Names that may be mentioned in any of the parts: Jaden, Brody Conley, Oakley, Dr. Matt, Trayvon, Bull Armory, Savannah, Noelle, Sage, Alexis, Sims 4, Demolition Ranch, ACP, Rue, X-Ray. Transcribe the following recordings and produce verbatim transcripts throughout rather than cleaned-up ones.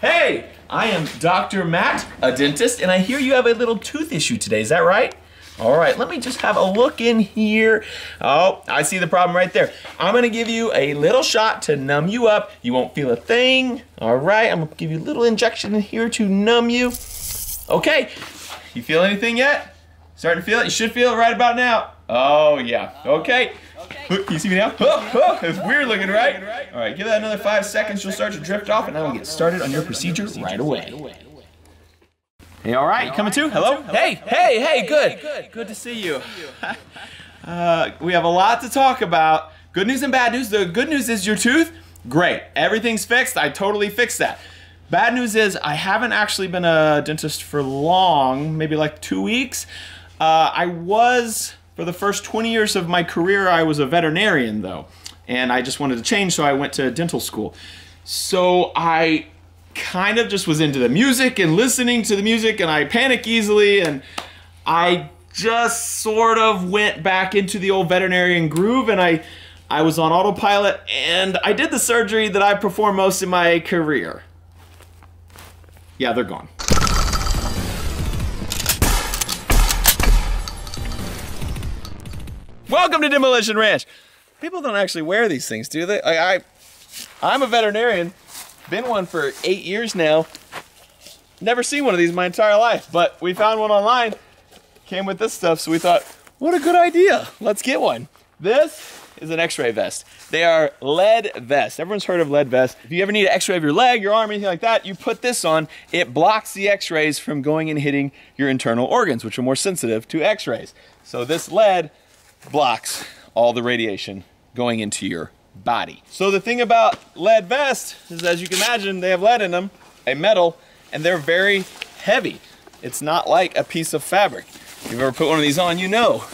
Hey, I am Doctor Matt, a dentist, and I hear you have a little tooth issue today, is that right? All right, let me just have a look in here. Oh, I see the problem right there. I'm gonna give you a little shot to numb you up. You won't feel a thing. All right, I'm gonna give you a little injection in here to numb you. Okay, you feel anything yet? Starting to feel it? You should feel it right about now. Oh yeah, okay. Okay. You see me now? Oh, oh, it's weird looking, right? All right, give that another five seconds. You'll start to drift off, and I will get started on your procedure right away. Hey, all right, you coming too? Hello? Hey, hey, hey, good. Good to see you. Uh, we have a lot to talk about. Good news and bad news. The good news is your tooth, great. Everything's fixed. I totally fixed that. Bad news is I haven't actually been a dentist for long, maybe like two weeks. Uh, I was, for the first twenty years of my career, I was a veterinarian though. And I just wanted to change, so I went to dental school. So I kind of just was into the music and listening to the music, and I panic easily, and I just sort of went back into the old veterinarian groove, and I I was on autopilot, and I did the surgery that I performed most in my career. Yeah, they're gone. Welcome to Demolition Ranch. People don't actually wear these things, do they? I, I I'm a veterinarian. Been one for eight years now. Never seen one of these in my entire life, but we found one online. Came with this stuff, so we thought, what a good idea. Let's get one. This is an x-ray vest. They are lead vests. Everyone's heard of lead vests. If you ever need an x-ray of your leg, your arm, anything like that, you put this on. It blocks the x-rays from going and hitting your internal organs, which are more sensitive to x-rays. So this lead blocks all the radiation going into your body. So the thing about lead vests is, as you can imagine, they have lead in them, a metal, and they're very heavy. It's not like a piece of fabric. If you've ever put one of these on, you know.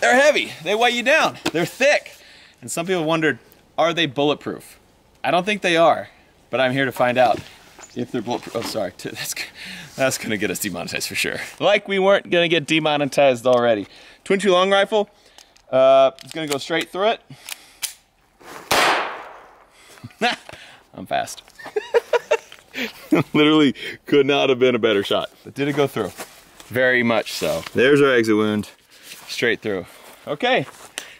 They're heavy, they weigh you down, they're thick. And some people wondered, are they bulletproof? I don't think they are, but I'm here to find out if they're bulletproof. Oh, sorry, that's, that's gonna get us demonetized for sure. Like we weren't gonna get demonetized already. twenty-two long rifle, uh, it's gonna go straight through it. I'm fast. Literally could not have been a better shot. But did it go through? Very much so. There's our exit wound. Straight through. Okay.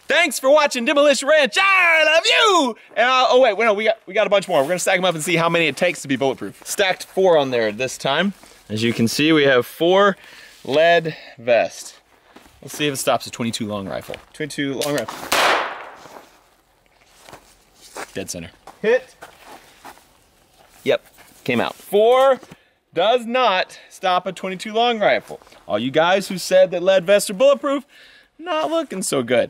Thanks for watching Demolition Ranch. I love you! And I'll, oh wait, no, we got we got a bunch more. We're gonna stack them up and see how many it takes to be bulletproof. Stacked four on there this time. As you can see, we have four lead vests. Let's see if it stops a twenty-two long rifle. twenty-two long rifle. Dead center. Hit. Yep, came out. Four does not stop a twenty-two long rifle. All you guys who said that lead vests are bulletproof, not looking so good.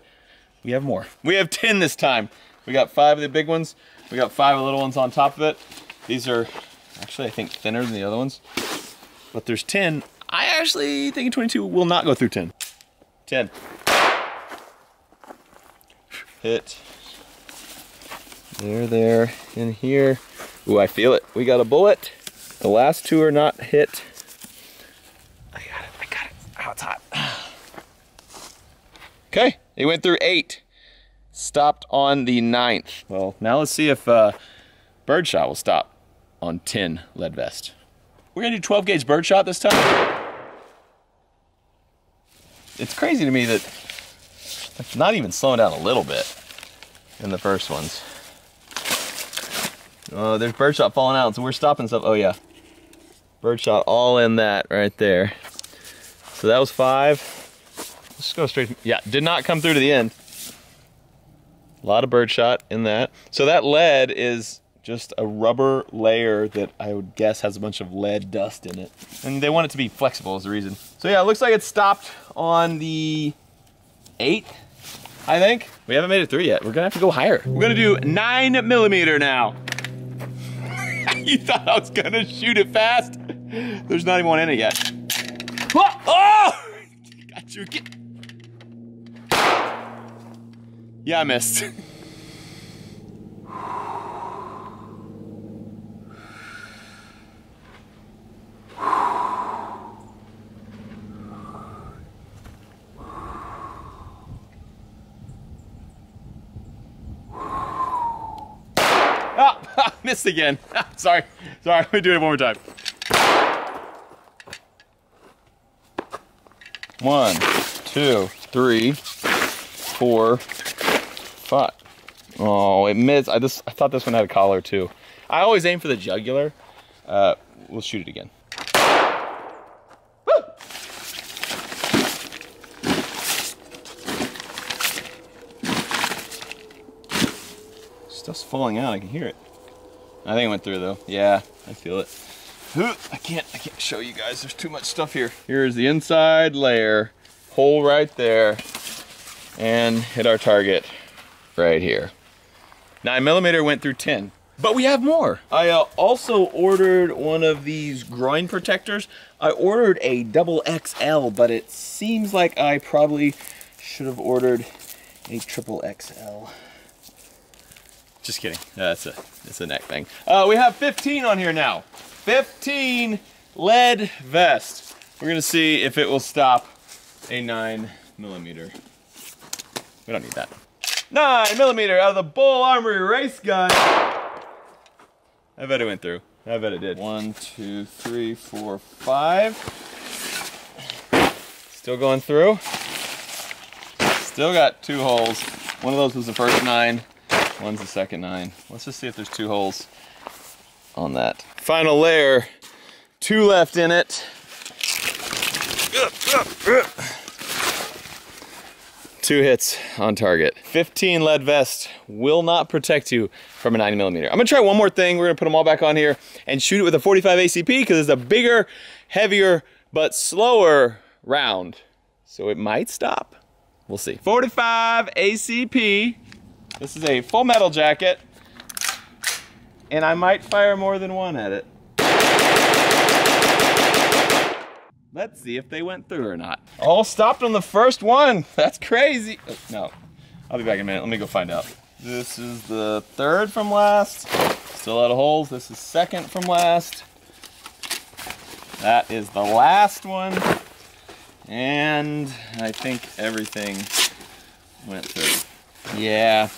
We have more. We have ten this time. We got five of the big ones. We got five little ones on top of it. These are actually, I think, thinner than the other ones. But there's ten. I actually think twenty-two will not go through ten. ten. Hit. There, there, in here. Ooh, I feel it. We got a bullet. The last two are not hit. I got it, I got it. Oh, it's hot. Okay, it went through eight. Stopped on the ninth. Well, now let's see if uh, birdshot will stop on ten lead vest. We're gonna do twelve gauge birdshot this time. It's crazy to me that it's not even slowing down a little bit in the first ones. Oh, there's birdshot falling out, so we're stopping stuff. Oh yeah, birdshot all in that right there. So that was five. Let's go straight. Yeah, did not come through to the end. A lot of birdshot in that. So that lead is just a rubber layer that I would guess has a bunch of lead dust in it. And they want it to be flexible is the reason. So yeah, it looks like it stopped on the eighth, I think. We haven't made it through yet. We're gonna have to go higher. We're gonna do nine millimeter now. You thought I was gonna shoot it fast? There's not even one in it yet. Oh! Oh! Got you. Get... Yeah, I missed. Ah! missed again. Sorry, sorry, let me do it one more time. One, two, three, four, five. Oh, it missed. I just I thought this one had a collar too. I always aim for the jugular. Uh, we'll shoot it again. Stuff's falling out, I can hear it. I think it went through though. Yeah, I feel it. I can't, I can't show you guys, there's too much stuff here. Here's the inside layer, hole right there, and hit our target right here. nine millimeter went through ten, but we have more. I uh, also ordered one of these groin protectors. I ordered a double X L, but it seems like I probably should have ordered a triple X L. Just kidding. No, that's a that's a neck thing. Uh, we have fifteen on here now. fifteen lead vest. We're gonna see if it will stop a nine millimeter. We don't need that. Nine millimeter out of the Bull Armory race gun. I bet it went through. I bet it did. One, two, three, four, five. Still going through. Still got two holes. One of those was the first nine. One's the second nine. Let's just see if there's two holes on that. Final layer, two left in it. Two hits on target. fifteen lead vest will not protect you from a nine millimeter. I'm gonna try one more thing. We're gonna put them all back on here and shoot it with a forty-five A C P because it's a bigger, heavier, but slower round. So it might stop. We'll see. forty-five A C P. This is a full metal jacket, and I might fire more than one at it. Let's see if they went through or not. All stopped on the first one. That's crazy. Oh, no, I'll be back in a minute. Let me go find out. This is the third from last. Still out of holes. This is second from last. That is the last one. And I think everything went through. Yeah.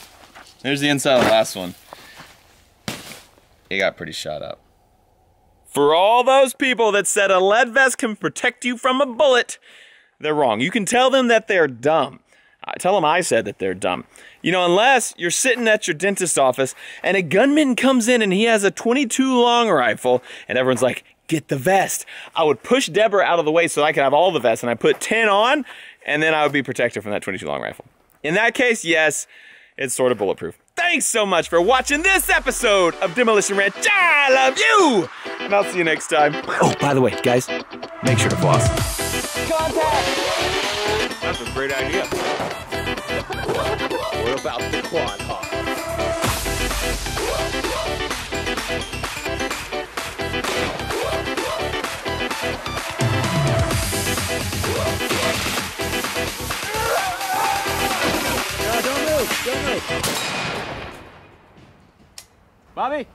There's the inside of the last one. It got pretty shot up. For all those people that said a lead vest can protect you from a bullet, they're wrong. You can tell them that they're dumb. I tell them I said that they're dumb. You know, unless you're sitting at your dentist's office and a gunman comes in and he has a twenty-two long rifle and everyone's like, get the vest. I would push Deborah out of the way so I could have all the vests and I put ten on and then I would be protected from that twenty-two long rifle. In that case, yes, it's sort of bulletproof. Thanks so much for watching this episode of Demolition Ranch. I love you! And I'll see you next time. Oh, by the way, guys, make sure to floss. Contact! That's a great idea. What about the quad hawk? Bobby?